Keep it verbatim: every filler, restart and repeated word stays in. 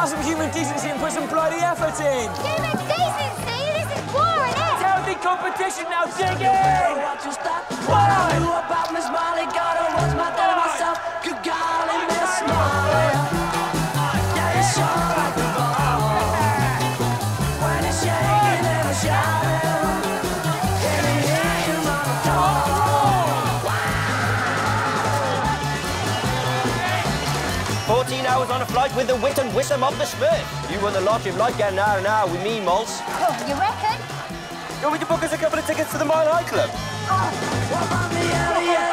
Have some human decency and put some bloody effort in. Human decency? This is boring, eh? It's healthy competition now, dig in! Watch your step. What I knew about Miss Molly, gotta watch my damn myself. Good golly, Miss Molly. Yeah, it's sharp like the ball. When it's shaking, it'll shout. fourteen hours on a flight with the wit and wisdom of the Smurf. You won the lottery of like an hour an hour with me, Mols. Oh, you reckon? You want me to book us a couple of tickets to the Mile High Club? Oh.